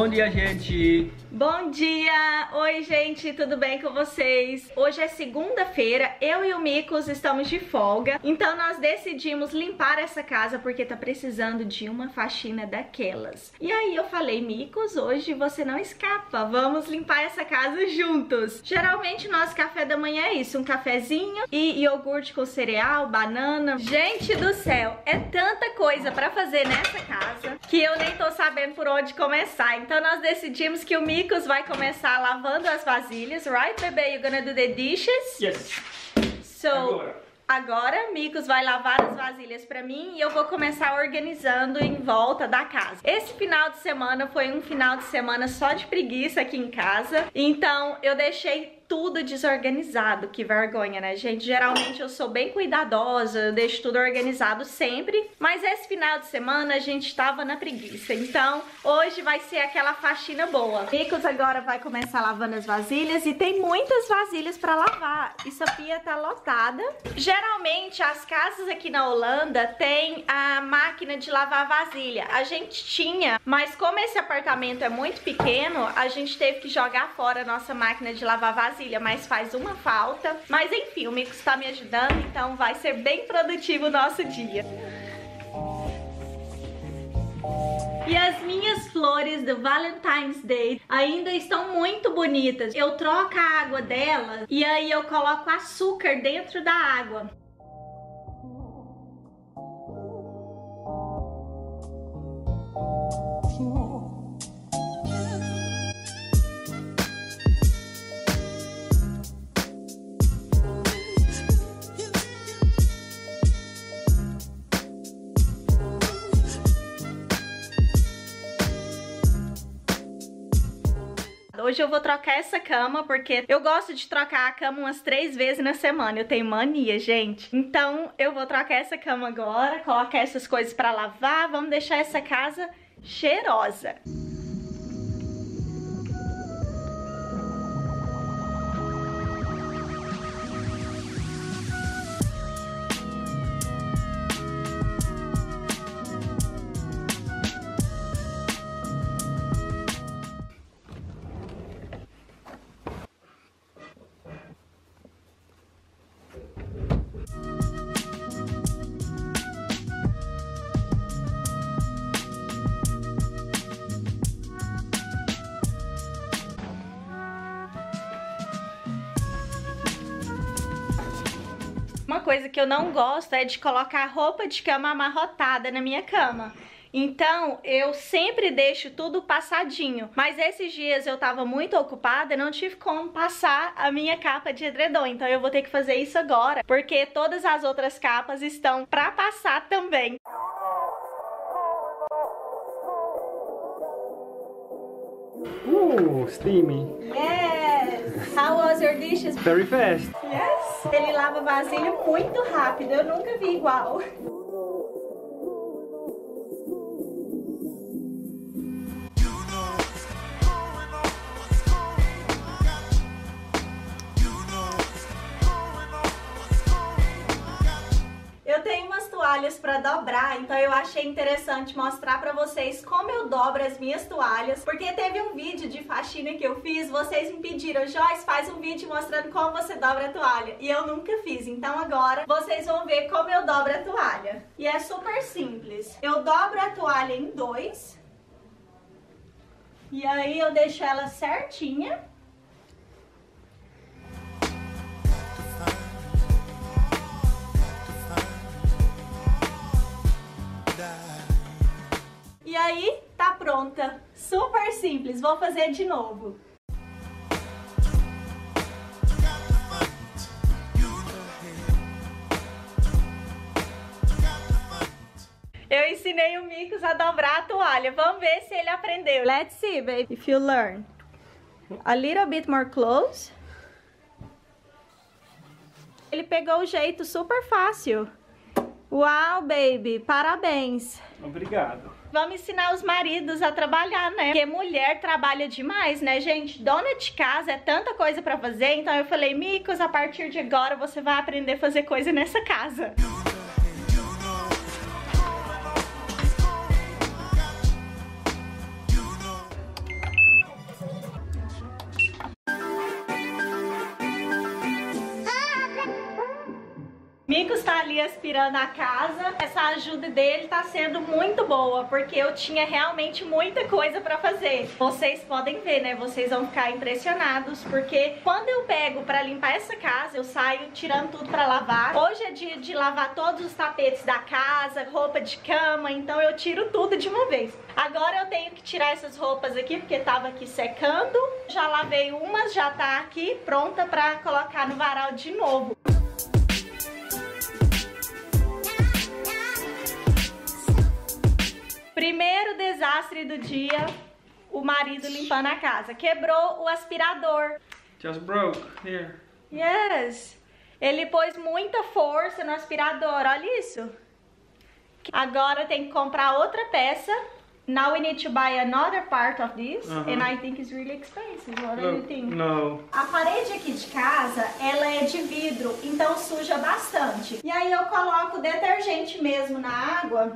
Bom dia, gente! Bom dia! Oi, gente! Tudo bem com vocês? Hoje é segunda-feira, eu e o Mikos estamos de folga, então nós decidimos limpar essa casa porque tá precisando de uma faxina daquelas. E aí eu falei, Mikos, hoje você não escapa, vamos limpar essa casa juntos! Geralmente o nosso café da manhã é isso, um cafezinho e iogurte com cereal, banana... Gente do céu, é tanta coisa pra fazer nessa casa que eu nem tô sabendo por onde começar. Então nós decidimos que o Mikos vai começar lavando as vasilhas, right, bebê? You're gonna do the dishes? Yes. So, agora Mikos vai lavar as vasilhas pra mim e eu vou começar organizando em volta da casa. Esse final de semana foi um final de semana só de preguiça aqui em casa, então eu deixei tudo desorganizado, que vergonha, né, gente? Geralmente eu sou bem cuidadosa, eu deixo tudo organizado sempre, mas esse final de semana a gente tava na preguiça, então hoje vai ser aquela faxina boa. Mikos agora vai começar lavando as vasilhas e tem muitas vasilhas pra lavar, isso a pia tá lotada. Geralmente as casas aqui na Holanda tem a máquina de lavar vasilha, a gente tinha, mas como esse apartamento é muito pequeno, a gente teve que jogar fora a nossa máquina de lavar vasilha, mas faz uma falta. Mas enfim, o Mikos está me ajudando, então vai ser bem produtivo o nosso dia. E as minhas flores do Valentine's Day ainda estão muito bonitas. Eu troco a água dela e aí eu coloco açúcar dentro da água. Hoje eu vou trocar essa cama, porque eu gosto de trocar a cama umas 3 vezes na semana. Eu tenho mania, gente. Então eu vou trocar essa cama agora, colocar essas coisas pra lavar. Vamos deixar essa casa cheirosa. Uma coisa que eu não gosto é de colocar roupa de cama amarrotada na minha cama. Então, eu sempre deixo tudo passadinho. Mas esses dias eu tava muito ocupada e não tive como passar a minha capa de edredom. Então eu vou ter que fazer isso agora, porque todas as outras capas estão pra passar também. Steaming. Yes! How was your dishes? Very fast. Yes! Ele lava vasilha muito rápido, eu nunca vi igual. Eu tenho umas toalhas para dobrar, então eu achei interessante mostrar para vocês como eu dobro as minhas toalhas, porque teve um vídeo de faxina que eu fiz, vocês me pediram, Joyce, faz um vídeo mostrando como você dobra a toalha, e eu nunca fiz, então agora vocês vão ver como eu dobro a toalha. E é super simples, eu dobro a toalha em 2, e aí eu deixo ela certinha. E aí, tá pronta. Super simples, vou fazer de novo. Eu ensinei o Mikos a dobrar a toalha. Vamos ver se ele aprendeu. Let's see, baby, if you learn. A little bit more close. Ele pegou o jeito super fácil. Uau, baby, parabéns. Obrigado. Vamos ensinar os maridos a trabalhar, né? Porque mulher trabalha demais, né, gente? Dona de casa é tanta coisa pra fazer, então eu falei, Mikos, a partir de agora você vai aprender a fazer coisa nessa casa. Mikos tá ali aspirando a casa. Essa ajuda dele tá sendo muito boa, porque eu tinha realmente muita coisa pra fazer. Vocês podem ver, né? Vocês vão ficar impressionados, porque quando eu pego pra limpar essa casa, eu saio tirando tudo pra lavar. Hoje é dia de lavar todos os tapetes da casa, roupa de cama, então eu tiro tudo de uma vez. Agora eu tenho que tirar essas roupas aqui, porque tava aqui secando. Já lavei umas, já tá aqui pronta pra colocar no varal de novo. Primeiro desastre do dia, o marido limpando a casa. Quebrou o aspirador. Just broke here. Yes. Ele pôs muita força no aspirador, olha isso. Agora tem que comprar outra peça. Now we need to buy another part of this, and I think it's really expensive. What do you think? No. A parede aqui de casa, ela é de vidro, então suja bastante. E aí eu coloco detergente mesmo na água.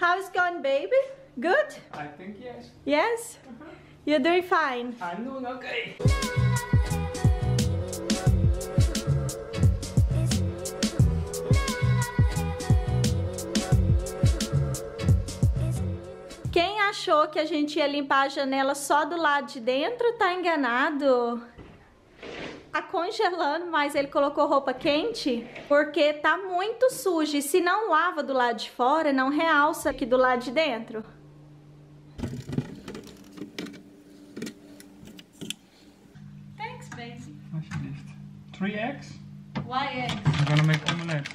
How's it going, baby? Good? I think yes. Yes? You're doing fine. I'm doing okay. Quem achou que a gente ia limpar a janela só do lado de dentro, tá enganado. Tá congelando, mas ele colocou roupa quente porque tá muito sujo. E se não lava do lado de fora, não realça aqui do lado de dentro. Thanks, baby. What's this? 3 eggs? Why eggs? I'm gonna make omelette.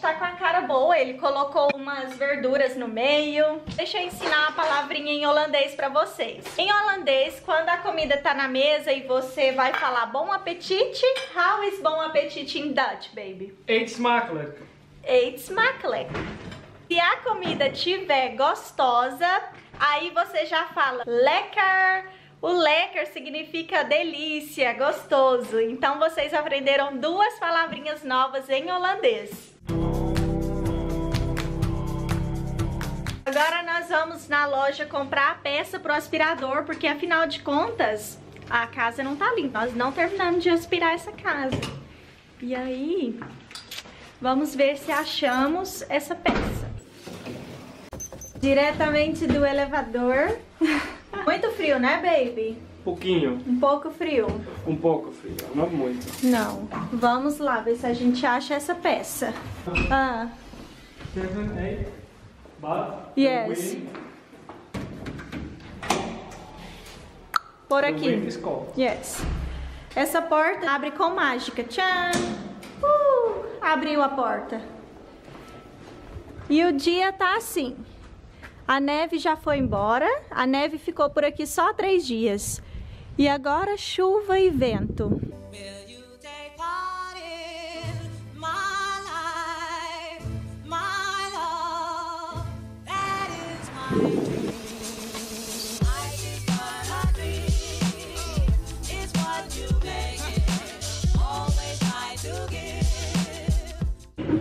Tá com a cara boa, ele colocou umas verduras no meio. Deixa eu ensinar uma palavrinha em holandês pra vocês. Em holandês, quando a comida tá na mesa e você vai falar bom apetite, how is bom apetite in Dutch, baby? Eet smakelijk. Eet smakelijk. Se a comida tiver gostosa, aí você já fala lekker. O lekker significa delícia, gostoso. Então vocês aprenderam 2 palavrinhas novas em holandês. Agora nós vamos na loja comprar a peça pro aspirador, porque afinal de contas, a casa não tá limpa. Nós não terminamos de aspirar essa casa. E aí, vamos ver se achamos essa peça. Diretamente do elevador. Muito frio, né, baby? Pouquinho. Um pouco frio? Um pouco frio, não muito. Não. Vamos lá ver se a gente acha essa peça. Ah. But yes. Por aqui. Yes. Essa porta abre com mágica. Tchan! Abriu a porta. E o dia tá assim. A neve já foi embora. A neve ficou por aqui só 3 dias. E agora chuva e vento.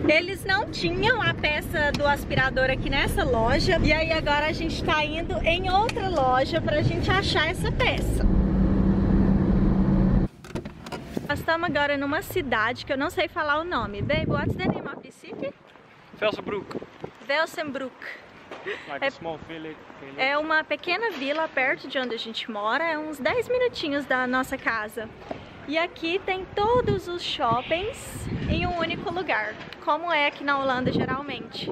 Eles não tinham a peça do aspirador aqui nessa loja. E aí agora a gente tá indo em outra loja pra gente achar essa peça. Nós estamos agora numa cidade que eu não sei falar o nome. Babe, what's the name of the city? Velsenbroek. Velsenbroek. Like a small village. É uma pequena vila perto de onde a gente mora. É uns 10 minutinhos da nossa casa. E aqui tem todos os shoppings em um único lugar, como é aqui na Holanda geralmente.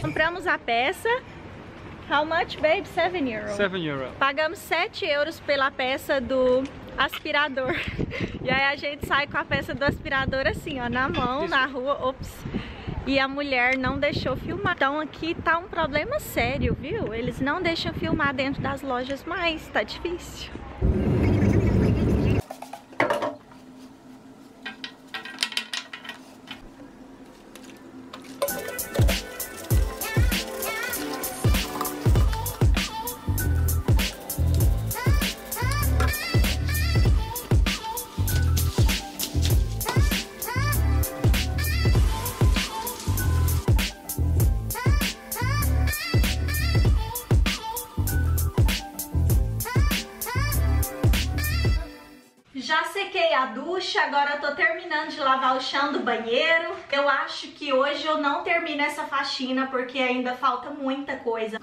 Compramos a peça. How much, babe? 7 euros. 7 euros. Pagamos 7 euros pela peça do aspirador. E aí a gente sai com a peça do aspirador assim, ó, na mão, na rua. Ops. E a mulher não deixou filmar. Então aqui tá um problema sério, viu? Eles não deixam filmar dentro das lojas mais, tá difícil. Agora eu tô terminando de lavar o chão do banheiro. Eu acho que hoje eu não termino essa faxina porque ainda falta muita coisa.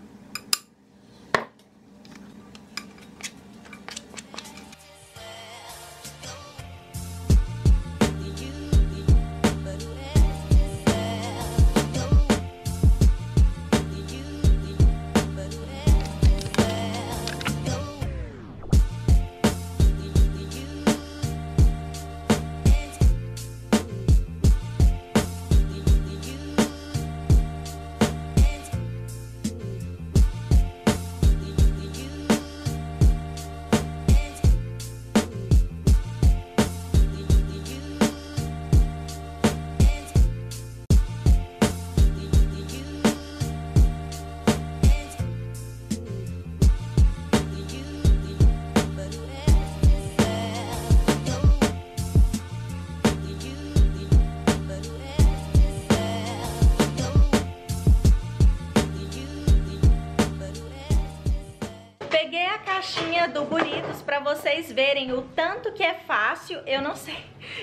Do Bonitos para vocês verem o tanto que é fácil. Eu não sei,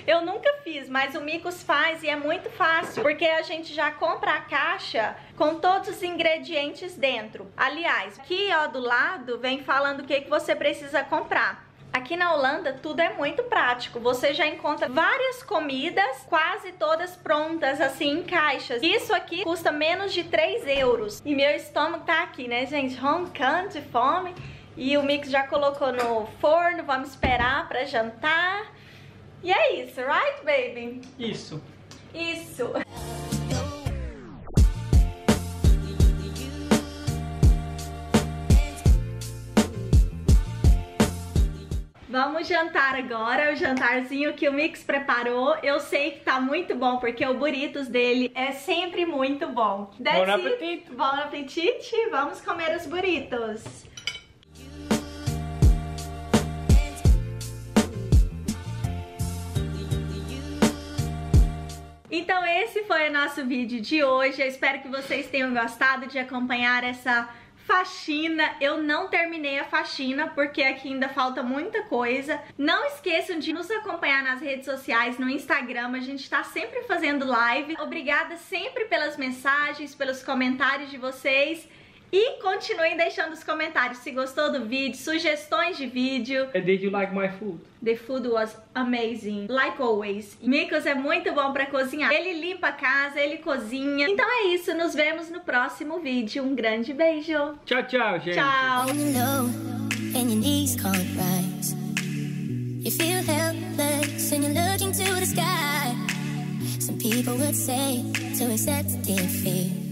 eu nunca fiz, mas o Mikos faz e é muito fácil, porque a gente já compra a caixa com todos os ingredientes dentro. Aliás, aqui ó do lado vem falando o que você precisa comprar. Aqui na Holanda tudo é muito prático, você já encontra várias comidas, quase todas prontas, assim, em caixas. Isso aqui custa menos de 3 euros. E meu estômago tá aqui, né, gente, roncando de fome. E o Mikos já colocou no forno, vamos esperar pra jantar. E é isso, right, baby? Isso. Isso. Vamos jantar agora, o jantarzinho que o Mikos preparou. Eu sei que tá muito bom, porque o burritos dele é sempre muito bom. Bom apetite. Bom apetite, vamos comer os burritos. Então esse foi o nosso vídeo de hoje, eu espero que vocês tenham gostado de acompanhar essa faxina. Eu não terminei a faxina porque aqui ainda falta muita coisa. Não esqueçam de nos acompanhar nas redes sociais, no Instagram, a gente tá sempre fazendo live. Obrigada sempre pelas mensagens, pelos comentários de vocês. E continuem deixando os comentários se gostou do vídeo, sugestões de vídeo. Did you like my food? The food was amazing, like always. Mikos é muito bom pra cozinhar. Ele limpa a casa, ele cozinha. Então é isso, nos vemos no próximo vídeo. Um grande beijo. Tchau, tchau, gente. Tchau.